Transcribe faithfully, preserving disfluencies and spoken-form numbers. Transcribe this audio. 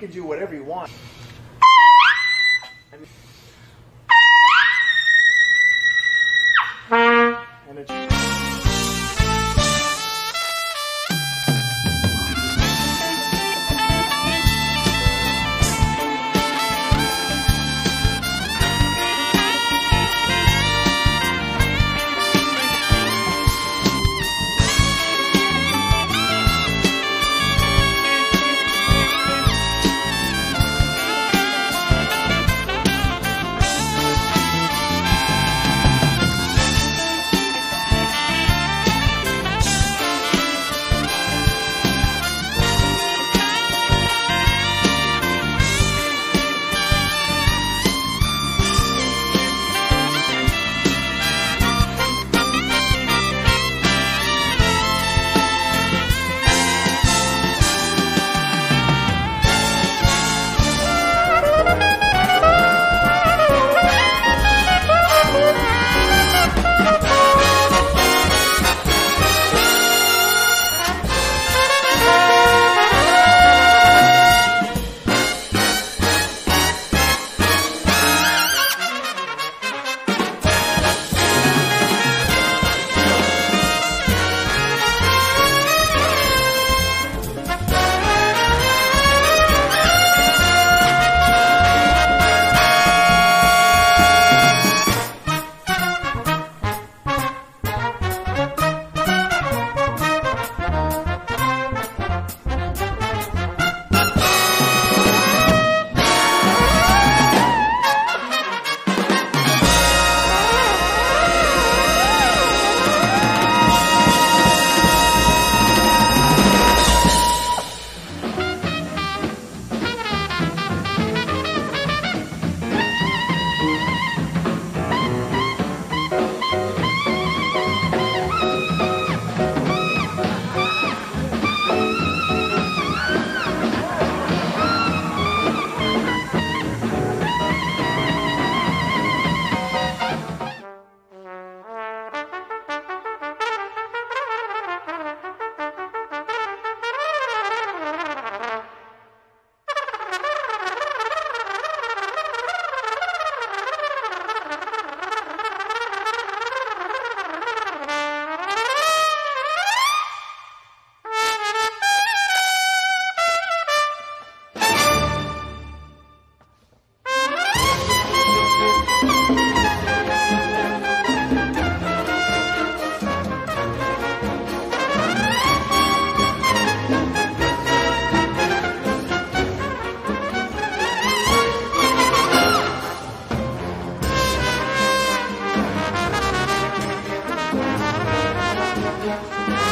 can do whatever you want. And it's yeah.